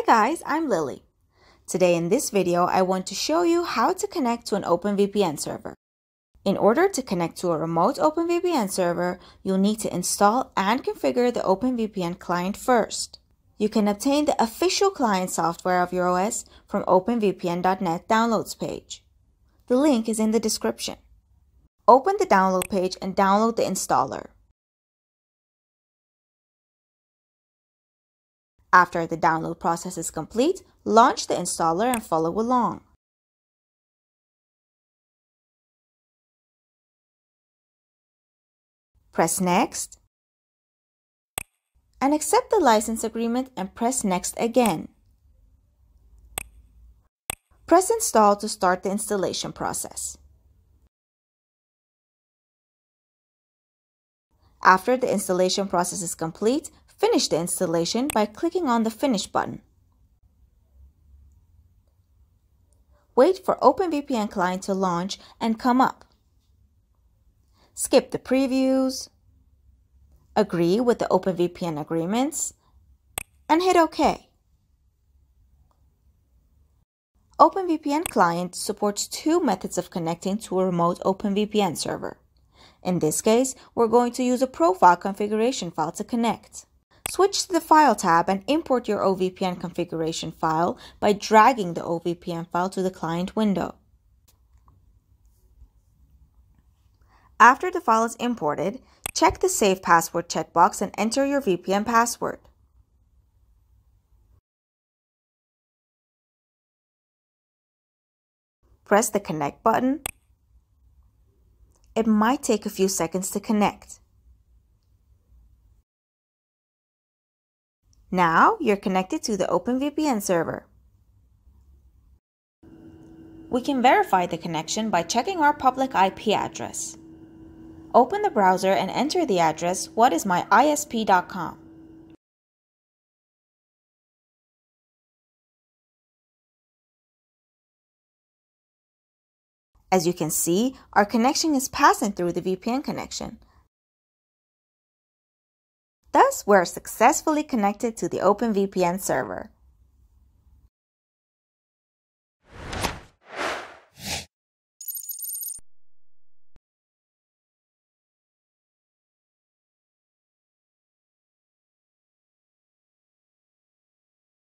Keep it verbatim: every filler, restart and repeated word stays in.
Hi guys, I'm Lily. Today in this video, I want to show you how to connect to an Open V P N server. In order to connect to a remote Open V P N server, you'll need to install and configure the Open V P N client first. You can obtain the official client software of your O S from Open V P N dot net downloads page. The link is in the description. Open the download page and download the installer. After the download process is complete, launch the installer and follow along. Press Next and accept the license agreement and press Next again. Press Install to start the installation process. After the installation process is complete, finish the installation by clicking on the Finish button. Wait for Open V P N client to launch and come up. Skip the previews, agree with the Open V P N agreements, and hit OK. Open V P N client supports two methods of connecting to a remote Open V P N server. In this case, we're going to use a profile configuration file to connect. Switch to the File tab and import your O V P N configuration file by dragging the O V P N file to the client window. After the file is imported, check the Save Password checkbox and enter your V P N password. Press the Connect button. It might take a few seconds to connect. Now you're connected to the Open V P N server. We can verify the connection by checking our public I P address. Open the browser and enter the address what is my I S P dot com. As you can see, our connection is passing through the V P N connection. Thus, we're successfully connected to the Open V P N server.